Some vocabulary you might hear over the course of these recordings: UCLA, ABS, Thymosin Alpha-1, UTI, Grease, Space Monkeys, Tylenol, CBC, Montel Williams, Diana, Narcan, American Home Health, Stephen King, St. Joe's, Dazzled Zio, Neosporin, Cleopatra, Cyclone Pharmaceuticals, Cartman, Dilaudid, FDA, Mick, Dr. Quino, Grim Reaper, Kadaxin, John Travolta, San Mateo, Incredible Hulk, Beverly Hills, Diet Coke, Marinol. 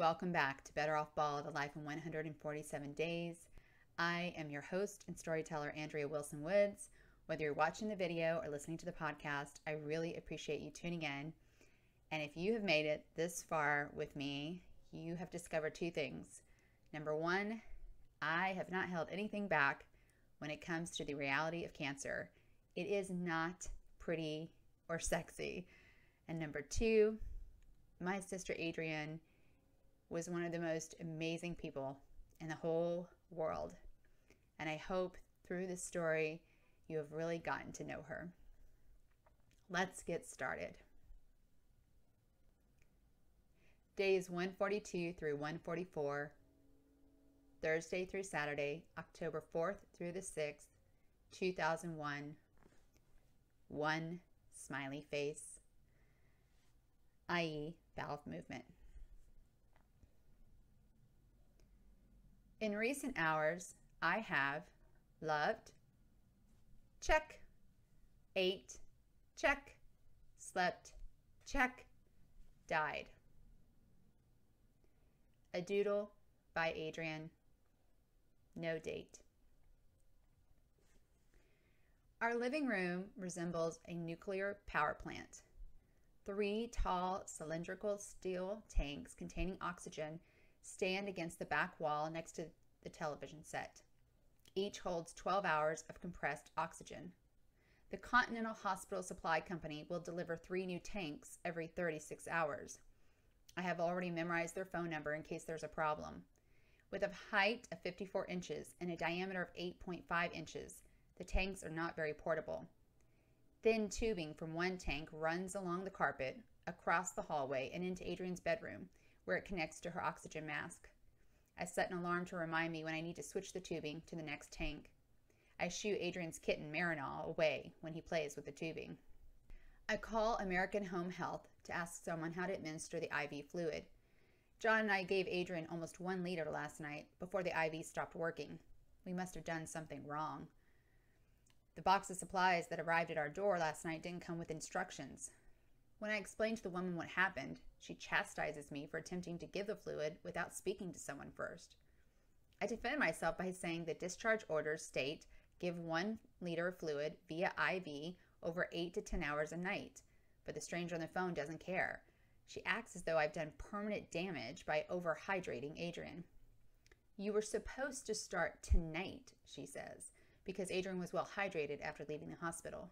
Welcome back to Better Off Bald, A Life in 147 Days. I am your host and storyteller, Andrea Wilson Woods. Whether you're watching the video or listening to the podcast, I really appreciate you tuning in. And if you have made it this far with me, you have discovered two things. Number one, I have not held anything back when it comes to the reality of cancer. It is not pretty or sexy. And number two, my sister Adrienne was one of the most amazing people in the whole world. And I hope through this story, you have really gotten to know her. Let's get started. Days 142 through 144, Thursday through Saturday, October 4th through the 6th, 2001. One smiley face, i.e. valve movement. In recent hours, I have loved, check, ate, check, slept, check, died. A doodle by Adrienne. No date. Our living room resembles a nuclear power plant. Three tall cylindrical steel tanks containing oxygen stand against the back wall next to the television set. Each holds 12 hours of compressed oxygen. The Continental Hospital Supply Company will deliver 3 new tanks every 36 hours. I have already memorized their phone number in case there's a problem. With a height of 54 inches and a diameter of 8.5 inches, the tanks are not very portable. Thin tubing from one tank runs along the carpet, across the hallway, and into Adrienne's bedroom, where it connects to her oxygen mask. I set an alarm to remind me when I need to switch the tubing to the next tank. I shoo Adrienne's kitten Marinol away when he plays with the tubing. I call American Home Health to ask someone how to administer the IV fluid. John and I gave Adrienne almost 1 liter last night before the IV stopped working. We must have done something wrong. The box of supplies that arrived at our door last night didn't come with instructions. When I explain to the woman what happened, she chastises me for attempting to give the fluid without speaking to someone first. I defend myself by saying the discharge orders state give 1 liter of fluid via IV over 8 to 10 hours a night, but the stranger on the phone doesn't care. She acts as though I've done permanent damage by overhydrating Adrienne. You were supposed to start tonight, she says, because Adrienne was well hydrated after leaving the hospital.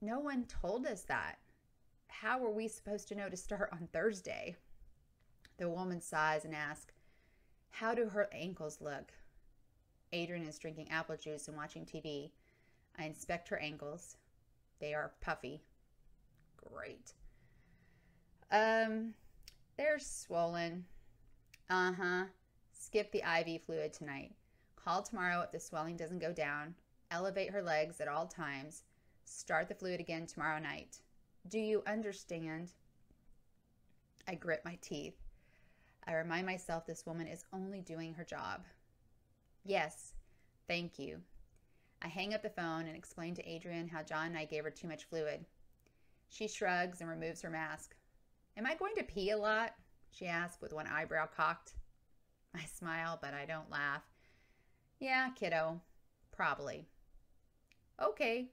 No one told us that. How were we supposed to know to start on Thursday? The woman sighs and asks, how do her ankles look? Adrienne is drinking apple juice and watching TV. I inspect her ankles. They are puffy. Great. They're swollen. Skip the IV fluid tonight. Call tomorrow if the swelling doesn't go down. Elevate her legs at all times. Start the fluid again tomorrow night. Do you understand? I grit my teeth. I remind myself this woman is only doing her job. Yes, thank you. I hang up the phone and explain to Adrienne how John and I gave her too much fluid. She shrugs and removes her mask. Am I going to pee a lot? She asks with one eyebrow cocked. I smile, but I don't laugh. Yeah, kiddo, probably. Okay.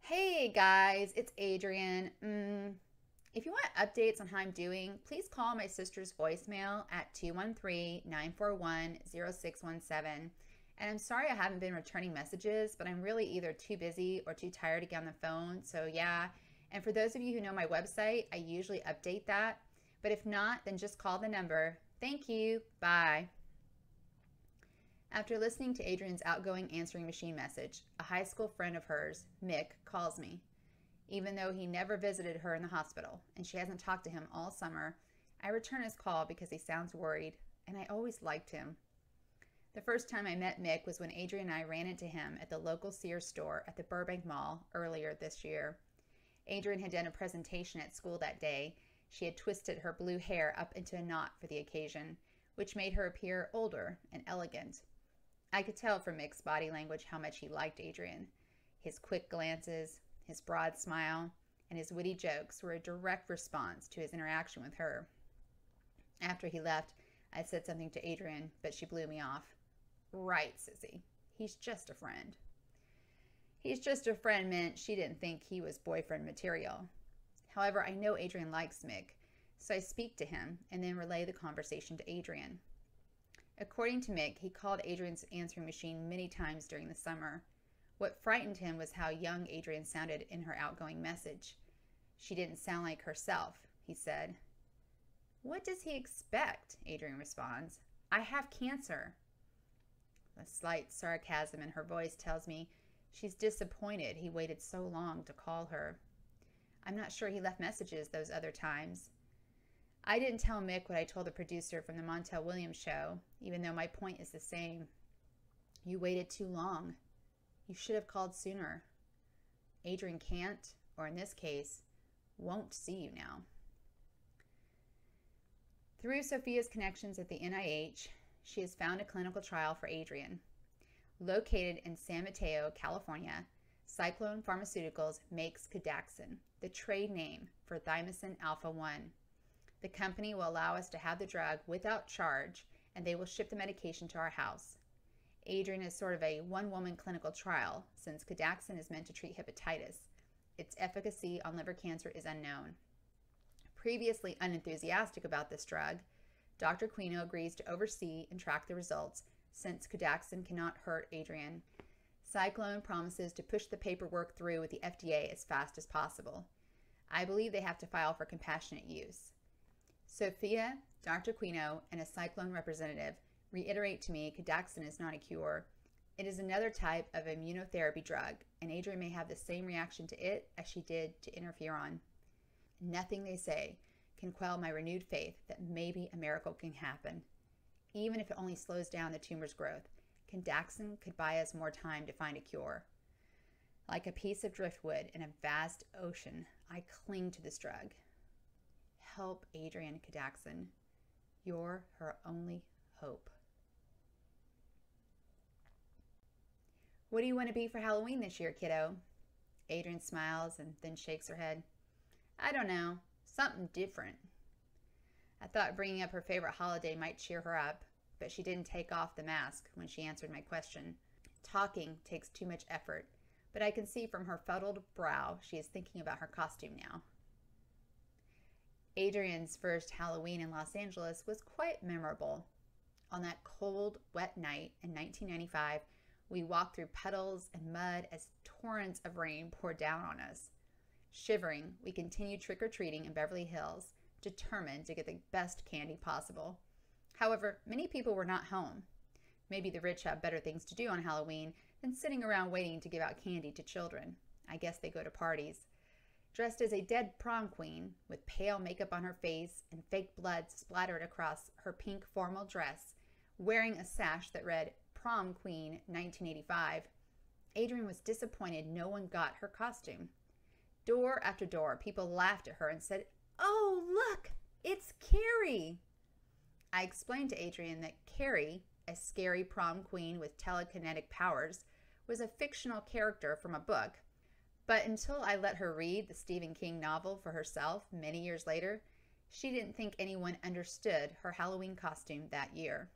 Hey guys, it's Adrienne. If you want updates on how I'm doing, please call my sister's voicemail at 213-941-0617. And I'm sorry I haven't been returning messages, but I'm really either too busy or too tired to get on the phone, so yeah. And for those of you who know my website, I usually update that. But if not, then just call the number. Thank you, bye. After listening to Adrienne's outgoing answering machine message, a high school friend of hers, Mick, calls me. Even though he never visited her in the hospital and she hasn't talked to him all summer, I return his call because he sounds worried, and I always liked him. The first time I met Mick was when Adrienne and I ran into him at the local Sears store at the Burbank Mall earlier this year. Adrienne had done a presentation at school that day. She had twisted her blue hair up into a knot for the occasion, which made her appear older and elegant. I could tell from Mick's body language how much he liked Adrienne, his quick glances, his broad smile, and his witty jokes were a direct response to his interaction with her. After he left, I said something to Adrian, but she blew me off. Right, sissy. He's just a friend. He's just a friend meant she didn't think he was boyfriend material. However, I know Adrian likes Mick, so I speak to him and then relay the conversation to Adrian. According to Mick, he called Adrian's answering machine many times during the summer. What frightened him was how young Adrian sounded in her outgoing message. She didn't sound like herself, he said. What does he expect? Adrian responds. I have cancer. The slight sarcasm in her voice tells me she's disappointed he waited so long to call her. I'm not sure he left messages those other times. I didn't tell Mick what I told the producer from the Montel Williams show, even though my point is the same. You waited too long. You should have called sooner. Adrian can't, or in this case, won't see you now. Through Sophia's connections at the NIH, she has found a clinical trial for Adrian. Located in San Mateo, California, Cyclone Pharmaceuticals makes Cadaxin, the trade name for Thymosin Alpha-1. The company will allow us to have the drug without charge, and they will ship the medication to our house. Adrian is sort of a one-woman clinical trial, since Cadaxin is meant to treat hepatitis. Its efficacy on liver cancer is unknown. Previously unenthusiastic about this drug, Dr. Quino agrees to oversee and track the results, since Cadaxin cannot hurt Adrian. Cyclone promises to push the paperwork through with the FDA as fast as possible. I believe they have to file for compassionate use. Sophia, Dr. Quino, and a Cyclone representative reiterate to me Cadaxin is not a cure. It is another type of immunotherapy drug, and Adrian may have the same reaction to it as she did to interferon. Nothing they say can quell my renewed faith that maybe a miracle can happen. Even if it only slows down the tumor's growth, Cadaxin could buy us more time to find a cure. Like a piece of driftwood in a vast ocean, I cling to this drug. Help Adrian, Cadaxin. You're her only hope. What do you want to be for Halloween this year, kiddo? Adrian smiles and then shakes her head. I don't know. Something different. I thought bringing up her favorite holiday might cheer her up, but she didn't take off the mask when she answered my question. Talking takes too much effort, but I can see from her fuddled brow she is thinking about her costume now. Adrian's first Halloween in Los Angeles was quite memorable. On that cold, wet night in 1995, we walked through puddles and mud as torrents of rain poured down on us. Shivering, we continued trick-or-treating in Beverly Hills, determined to get the best candy possible. However, many people were not home. Maybe the rich have better things to do on Halloween than sitting around waiting to give out candy to children. I guess they go to parties. Dressed as a dead prom queen, with pale makeup on her face and fake blood splattered across her pink formal dress, wearing a sash that read, Prom Queen 1985, Adrian was disappointed no one got her costume. Door after door, people laughed at her and said, Oh, look, it's Carrie. I explained to Adrian that Carrie, a scary prom queen with telekinetic powers, was a fictional character from a book. But until I let her read the Stephen King novel for herself many years later, she didn't think anyone understood her Halloween costume that year.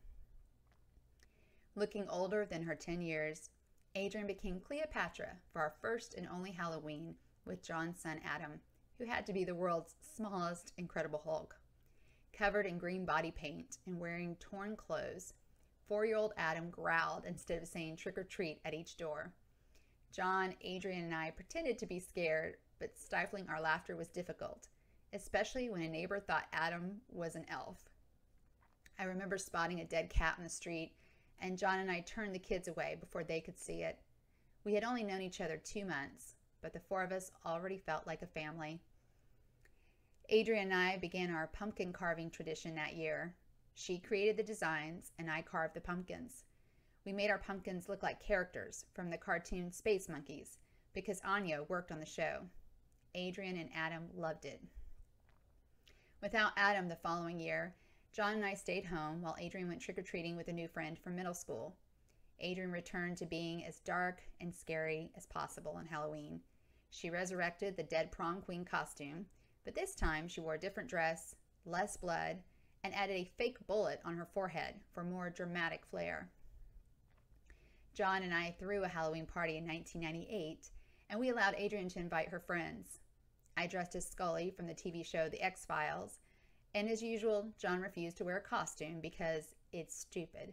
Looking older than her 10 years, Adrian became Cleopatra for our first and only Halloween with John's son Adam, who had to be the world's smallest Incredible Hulk. Covered in green body paint and wearing torn clothes, 4-year-old Adam growled instead of saying trick or treat at each door. John, Adrian, and I pretended to be scared, but stifling our laughter was difficult, especially when a neighbor thought Adam was an elf. I remember spotting a dead cat on the street, and John and I turned the kids away before they could see it. We had only known each other 2 months, but the four of us already felt like a family. Adrian and I began our pumpkin carving tradition that year. She created the designs, and I carved the pumpkins. We made our pumpkins look like characters from the cartoon Space Monkeys because Anya worked on the show. Adrian and Adam loved it. Without Adam the following year, John and I stayed home while Adrian went trick-or-treating with a new friend from middle school. Adrian returned to being as dark and scary as possible on Halloween. She resurrected the dead prom queen costume, but this time she wore a different dress, less blood, and added a fake bullet on her forehead for more dramatic flair. John and I threw a Halloween party in 1998, and we allowed Adrian to invite her friends. I dressed as Scully from the TV show The X-Files, and as usual, John refused to wear a costume because it's stupid.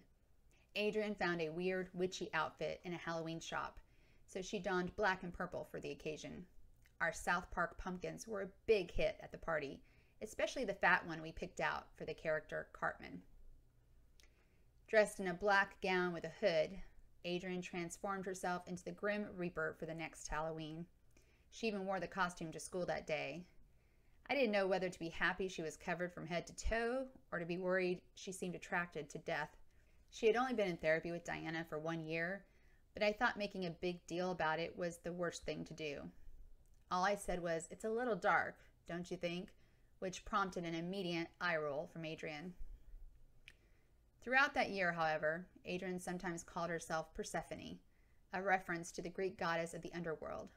Adrian found a weird, witchy outfit in a Halloween shop, so she donned black and purple for the occasion. Our South Park pumpkins were a big hit at the party, especially the fat one we picked out for the character Cartman. Dressed in a black gown with a hood, Adrian transformed herself into the Grim Reaper for the next Halloween. She even wore the costume to school that day. I didn't know whether to be happy she was covered from head to toe or to be worried she seemed attracted to death. She had only been in therapy with Diana for 1 year, but I thought making a big deal about it was the worst thing to do. All I said was, "It's a little dark, don't you think?" which prompted an immediate eye roll from Adrian. Throughout that year, however, Adrian sometimes called herself Persephone, a reference to the Greek goddess of the underworld.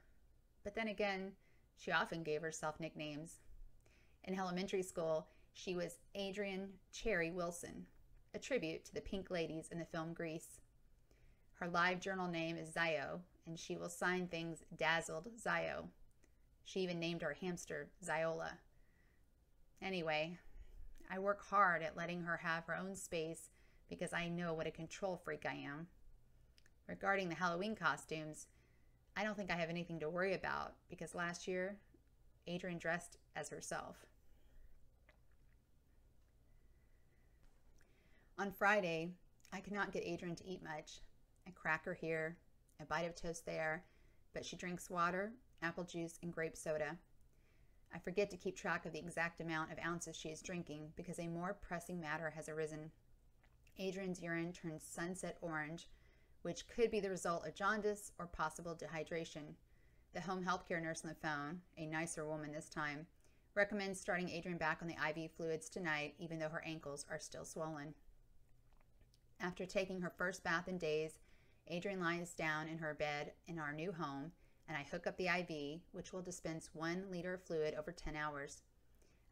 But then again, she often gave herself nicknames. In elementary school, she was Adrian Cherry Wilson, a tribute to the Pink Ladies in the film Grease. Her live journal name is Zio, and she will sign things Dazzled Zio. She even named her hamster Ziola. Anyway, I work hard at letting her have her own space because I know what a control freak I am. Regarding the Halloween costumes, I don't think I have anything to worry about because last year, Adrian dressed as herself. On Friday, I could not get Adrian to eat much. A cracker here, a bite of toast there, but she drinks water, apple juice, and grape soda. I forget to keep track of the exact amount of ounces she is drinking because a more pressing matter has arisen. Adrian's urine turned sunset orange, which could be the result of jaundice or possible dehydration. The home healthcare nurse on the phone, a nicer woman this time, recommends starting Adrian back on the IV fluids tonight, even though her ankles are still swollen. After taking her first bath in days, Adrian lies down in her bed in our new home, and I hook up the IV, which will dispense 1 liter of fluid over 10 hours.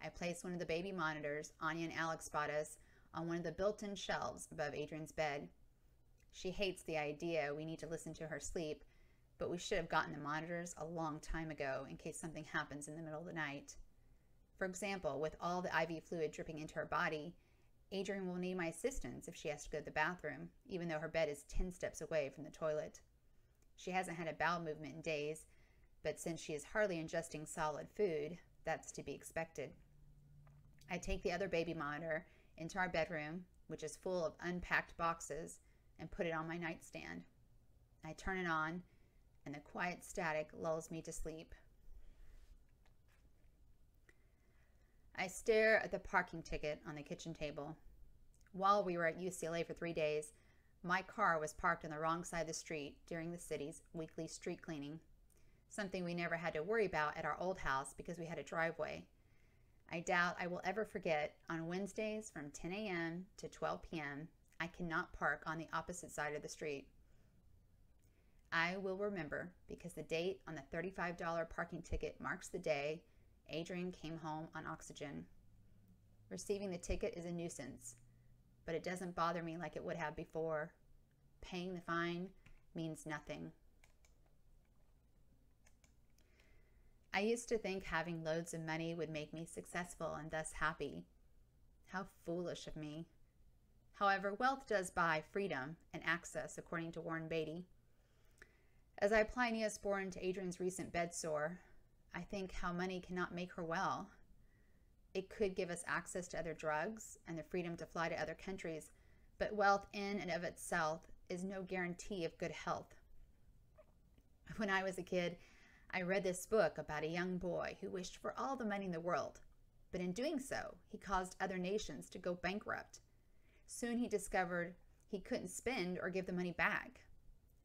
I place one of the baby monitors Anya and Alex bought us on one of the built-in shelves above Adrian's bed. She hates the idea we need to listen to her sleep, but we should have gotten the monitors a long time ago in case something happens in the middle of the night. For example, with all the IV fluid dripping into her body, Adrian will need my assistance if she has to go to the bathroom, even though her bed is 10 steps away from the toilet. She hasn't had a bowel movement in days, but since she is hardly ingesting solid food, that's to be expected. I take the other baby monitor into our bedroom, which is full of unpacked boxes, and put it on my nightstand. I turn it on, and the quiet static lulls me to sleep. I stare at the parking ticket on the kitchen table. While we were at UCLA for 3 days, my car was parked on the wrong side of the street during the city's weekly street cleaning, something we never had to worry about at our old house because we had a driveway. I doubt I will ever forget on Wednesdays from 10 a.m. to 12 p.m., I cannot park on the opposite side of the street. I will remember because the date on the $35 parking ticket marks the day Adrian came home on oxygen. Receiving the ticket is a nuisance, but it doesn't bother me like it would have before. Paying the fine means nothing. I used to think having loads of money would make me successful and thus happy. How foolish of me. However, wealth does buy freedom and access, according to Warren Beatty. As I apply Neosporin to Adrian's recent bed sore, I think how money cannot make her well. It could give us access to other drugs and the freedom to fly to other countries, but wealth in and of itself is no guarantee of good health. When I was a kid, I read this book about a young boy who wished for all the money in the world, but in doing so, he caused other nations to go bankrupt. Soon he discovered he couldn't spend or give the money back.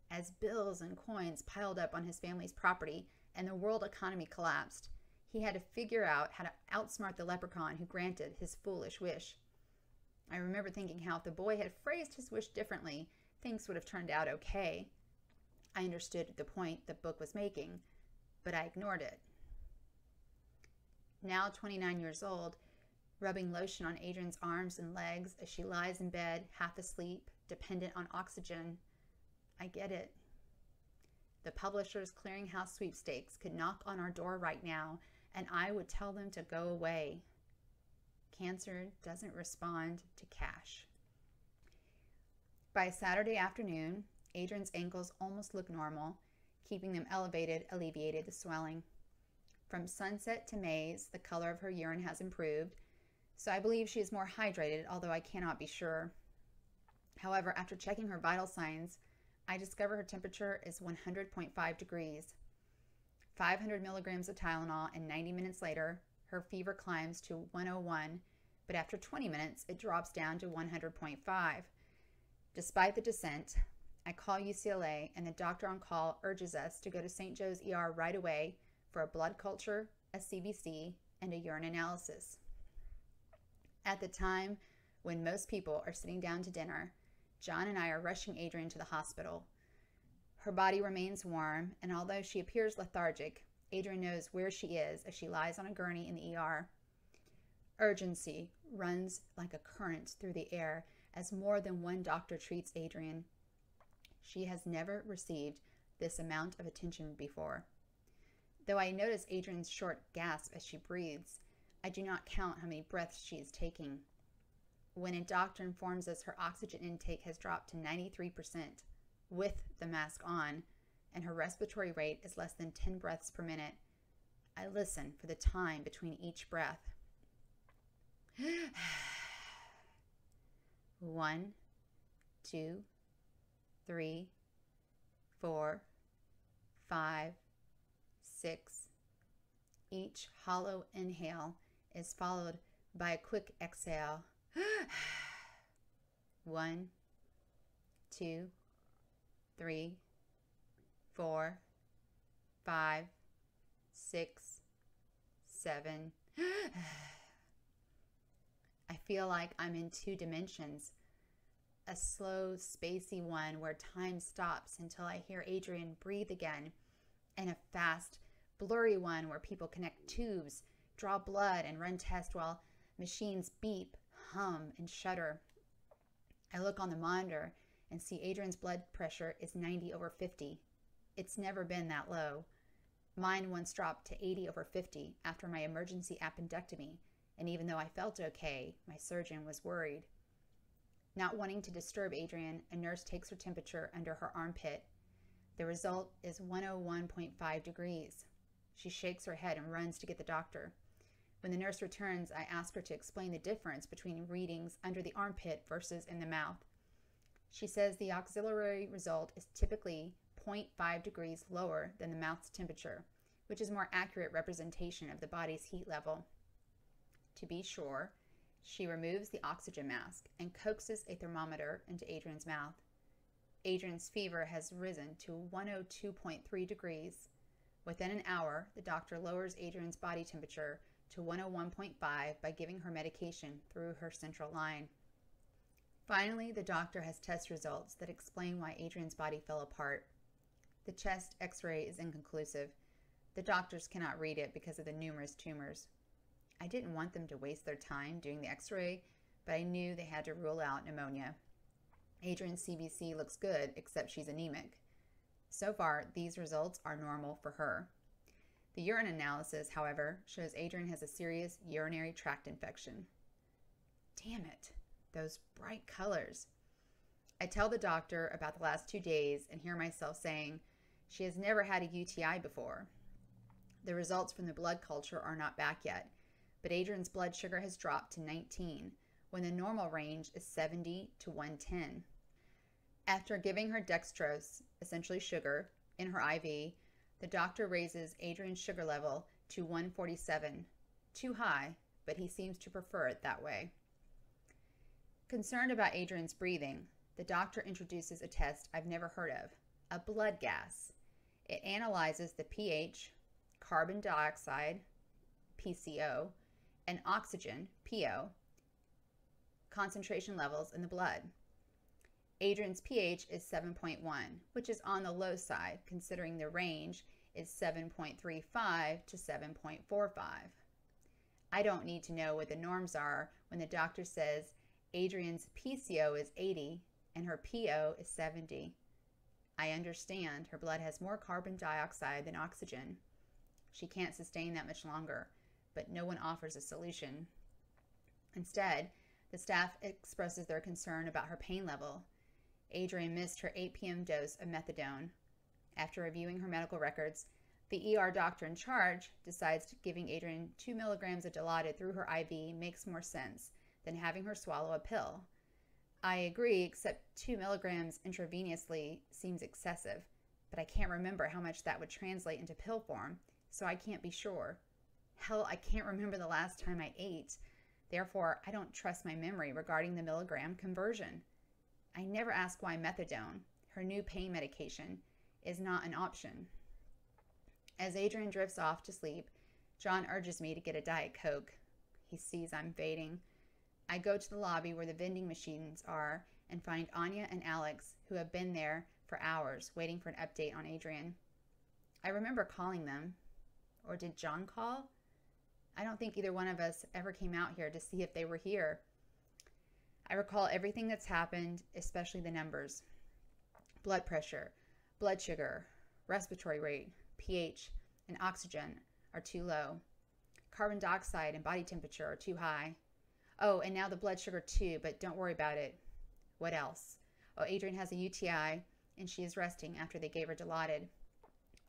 As bills and coins piled up on his family's property, and the world economy collapsed, he had to figure out how to outsmart the leprechaun who granted his foolish wish. I remember thinking how if the boy had phrased his wish differently, things would have turned out okay. I understood the point the book was making, but I ignored it. Now 29 years old, rubbing lotion on Adrian's arms and legs as she lies in bed, half asleep, dependent on oxygen, I get it. The publisher's clearinghouse sweepstakes could knock on our door right now, and I would tell them to go away. Cancer doesn't respond to cash. By Saturday afternoon, Adrian's ankles almost looked normal. Keeping them elevated alleviated the swelling. From sunset to maize, the color of her urine has improved, so I believe she is more hydrated, although I cannot be sure. However, after checking her vital signs, I discover her temperature is 100.5 degrees. 500 milligrams of Tylenol, and 90 minutes later, her fever climbs to 101, but after 20 minutes, it drops down to 100.5. Despite the descent, I call UCLA, and the doctor on call urges us to go to St. Joe's ER right away for a blood culture, a CBC, and a urine analysis. At the time when most people are sitting down to dinner, John and I are rushing Adrian to the hospital. Her body remains warm, and although she appears lethargic, Adrian knows where she is as she lies on a gurney in the ER. Urgency runs like a current through the air as more than one doctor treats Adrian. She has never received this amount of attention before. Though I notice Adrian's short gasp as she breathes, I do not count how many breaths she is taking. When a doctor informs us her oxygen intake has dropped to 93% with the mask on, and her respiratory rate is less than 10 breaths per minute, I listen for the time between each breath. 1, 2, 3, 4, 5, 6. Each hollow inhale is followed by a quick exhale. 1, 2, 3, 4, 5, 6, 7. I feel like I'm in two dimensions, a slow, spacey one where time stops until I hear Adrian breathe again, and a fast, blurry one where people connect tubes, draw blood, and run tests while machines beep, hum, and shudder. I look on the monitor and see Adrian's blood pressure is 90/50. It's never been that low. Mine once dropped to 80/50 after my emergency appendectomy, and even though I felt okay, my surgeon was worried. Not wanting to disturb Adrian, a nurse takes her temperature under her armpit. The result is 101.5 degrees. She shakes her head and runs to get the doctor. When the nurse returns, I ask her to explain the difference between readings under the armpit versus in the mouth. She says the auxiliary result is typically 0.5 degrees lower than the mouth's temperature, which is a more accurate representation of the body's heat level. To be sure, she removes the oxygen mask and coaxes a thermometer into Adrian's mouth. Adrian's fever has risen to 102.3 degrees. Within an hour, the doctor lowers Adrian's body temperature to 101.5 by giving her medication through her central line. Finally, the doctor has test results that explain why Adrian's body fell apart. The chest x-ray is inconclusive. The doctors cannot read it because of the numerous tumors. I didn't want them to waste their time doing the x-ray, but I knew they had to rule out pneumonia. Adrian's CBC looks good, except she's anemic. So far, these results are normal for her. The urine analysis, however, shows Adrian has a serious urinary tract infection. Damn it, those bright colors. I tell the doctor about the last 2 days and hear myself saying, she has never had a UTI before. The results from the blood culture are not back yet, but Adrian's blood sugar has dropped to 19, when the normal range is 70 to 110. After giving her dextrose, essentially sugar, in her IV, the doctor raises Adrian's sugar level to 147, too high, but he seems to prefer it that way. Concerned about Adrian's breathing, the doctor introduces a test I've never heard of, a blood gas. It analyzes the pH, carbon dioxide, PCO, and oxygen, PO, concentration levels in the blood. Adrian's pH is 7.1, which is on the low side, considering the range is 7.35 to 7.45. I don't need to know what the norms are when the doctor says Adrian's PCO is 80 and her PO is 70. I understand her blood has more carbon dioxide than oxygen. She can't sustain that much longer, but no one offers a solution. Instead, the staff expresses their concern about her pain level. Adrian missed her 8 p.m. dose of methadone. After reviewing her medical records, the ER doctor in charge decides giving Adrian 2 milligrams of Dilaudid through her IV makes more sense than having her swallow a pill. I agree, except 2 milligrams intravenously seems excessive, but I can't remember how much that would translate into pill form, so I can't be sure. Hell, I can't remember the last time I ate. Therefore, I don't trust my memory regarding the milligram conversion. I never ask why methadone, her new pain medication, is not an option. As Adrian drifts off to sleep, John urges me to get a Diet Coke. He sees I'm fading. I go to the lobby where the vending machines are and find Anya and Alex, who have been there for hours waiting for an update on Adrian. I remember calling them. Or did John call? I don't think either one of us ever came out here to see if they were here. I recall everything that's happened, especially the numbers. Blood pressure, blood sugar, respiratory rate, pH, and oxygen are too low. Carbon dioxide and body temperature are too high. Oh, and now the blood sugar too, but don't worry about it. What else? Oh, Adrian has a UTI, and she is resting after they gave her Dilaudid.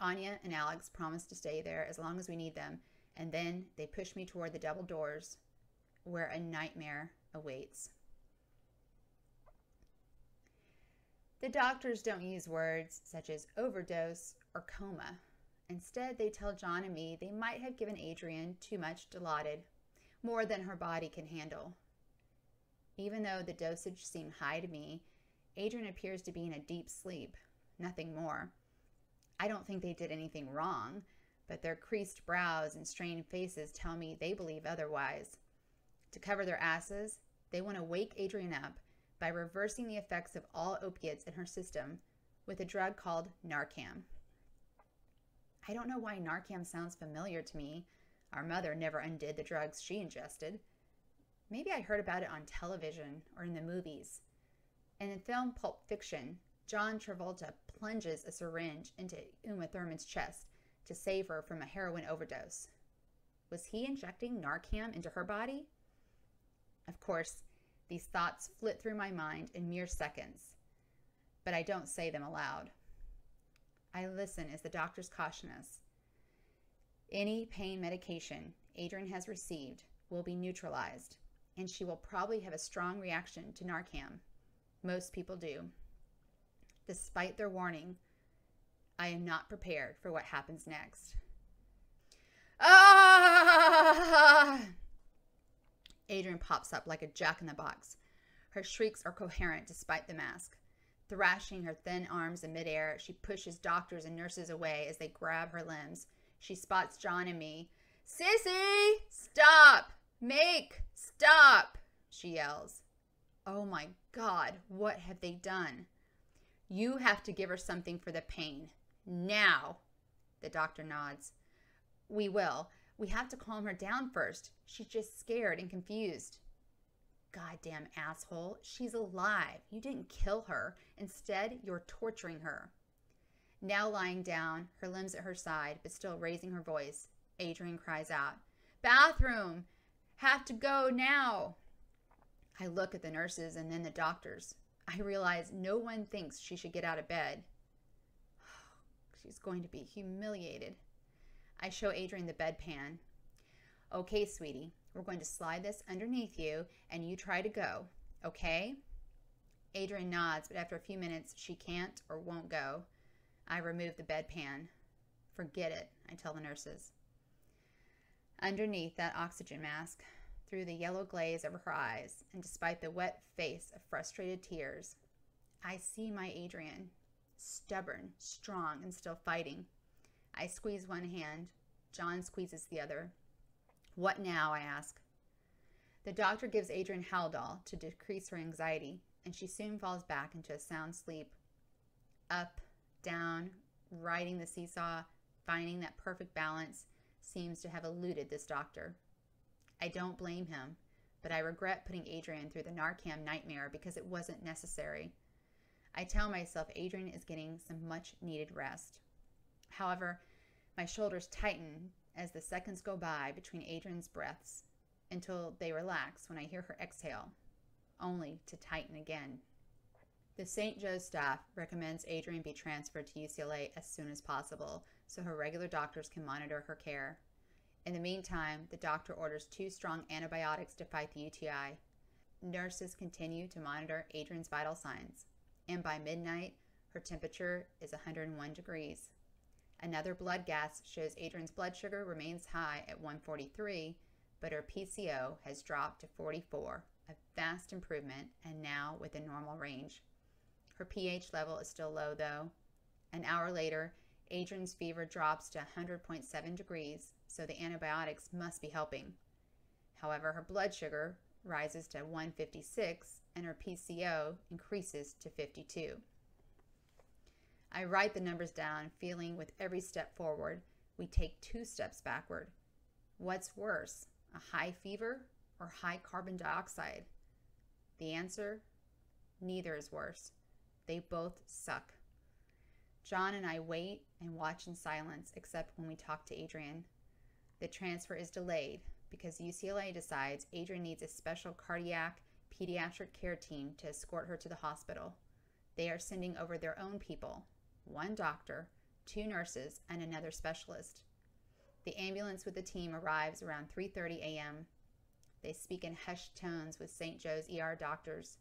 Anya and Alex promised to stay there as long as we need them, and then they push me toward the double doors, where a nightmare awaits. The doctors don't use words such as overdose or coma. Instead, they tell John and me they might have given Adrian too much Dilaudid, more than her body can handle. Even though the dosage seemed high to me, Adrian appears to be in a deep sleep, nothing more. I don't think they did anything wrong, but their creased brows and strained faces tell me they believe otherwise. To cover their asses, they want to wake Adrian up by reversing the effects of all opiates in her system with a drug called Narcan. I don't know why Narcan sounds familiar to me. Our mother never undid the drugs she ingested. Maybe I heard about it on television or in the movies. In the film Pulp Fiction, John Travolta plunges a syringe into Uma Thurman's chest to save her from a heroin overdose. Was he injecting Narcan into her body? Of course, these thoughts flit through my mind in mere seconds, but I don't say them aloud. I listen as the doctors caution us. Any pain medication Adrian has received will be neutralized, and she will probably have a strong reaction to Narcan. Most people do. Despite their warning, I am not prepared for what happens next. Ah! Adrian pops up like a jack-in-the-box. Her shrieks are coherent despite the mask. Thrashing her thin arms in midair, she pushes doctors and nurses away as they grab her limbs. She spots John and me. "Sissy, stop! Make, stop!" she yells. Oh my God, what have they done? "You have to give her something for the pain. Now!" The doctor nods. "We will. We have to calm her down first. She's just scared and confused." "Goddamn asshole. She's alive. You didn't kill her. Instead, you're torturing her." Now lying down, her limbs at her side, but still raising her voice, Adrian cries out, "Bathroom! Have to go now!" I look at the nurses and then the doctors. I realize no one thinks she should get out of bed. She's going to be humiliated. I show Adrian the bedpan. "Okay, sweetie, we're going to slide this underneath you and you try to go, okay?" Adrian nods, but after a few minutes, she can't or won't go. I remove the bedpan. "Forget it," I tell the nurses. Underneath that oxygen mask, through the yellow glaze over her eyes, and despite the wet face of frustrated tears, I see my Adrian, stubborn, strong, and still fighting. I squeeze one hand. John squeezes the other. "What now?" I ask. The doctor gives Adrian Haldol to decrease her anxiety, and she soon falls back into a sound sleep. Up, down, riding the seesaw, Finding that perfect balance seems to have eluded this doctor. I don't blame him, but I regret putting Adrian through the Narcan nightmare because it wasn't necessary. I tell myself Adrian is getting some much-needed rest. However, my shoulders tighten as the seconds go by between Adrian's breaths until they relax when I hear her exhale, only to tighten again. The St. Joe's staff recommends Adrian be transferred to UCLA as soon as possible so her regular doctors can monitor her care. In the meantime, the doctor orders 2 strong antibiotics to fight the UTI. Nurses continue to monitor Adrian's vital signs, and by midnight, her temperature is 101 degrees. Another blood gas shows Adrian's blood sugar remains high at 143, but her PCO has dropped to 44, a vast improvement and now within normal range. Her pH level is still low, though. An hour later, Adrian's fever drops to 100.7 degrees, so the antibiotics must be helping. However, her blood sugar rises to 156 and her PCO increases to 52. I write the numbers down, feeling with every step forward, we take 2 steps backward. What's worse, a high fever or high carbon dioxide? The answer? Neither is worse. They both suck. John and I wait and watch in silence except when we talk to Adrian. The transfer is delayed because UCLA decides Adrian needs a special cardiac pediatric care team to escort her to the hospital. They are sending over their own people, 1 doctor, 2 nurses, and another specialist. The ambulance with the team arrives around 3:30 a.m. They speak in hushed tones with St. Joe's ER doctors.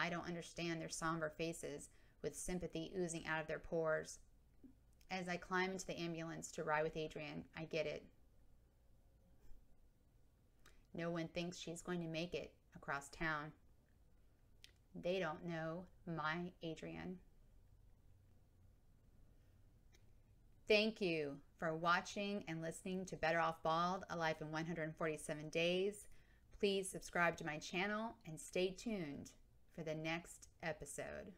I don't understand their somber faces, with sympathy oozing out of their pores. As I climb into the ambulance to ride with Adrian, I get it. No one thinks she's going to make it across town. They don't know my Adrian. Thank you for watching and listening to Better Off Bald, A Life in 147 Days. Please subscribe to my channel and stay tuned for the next episode.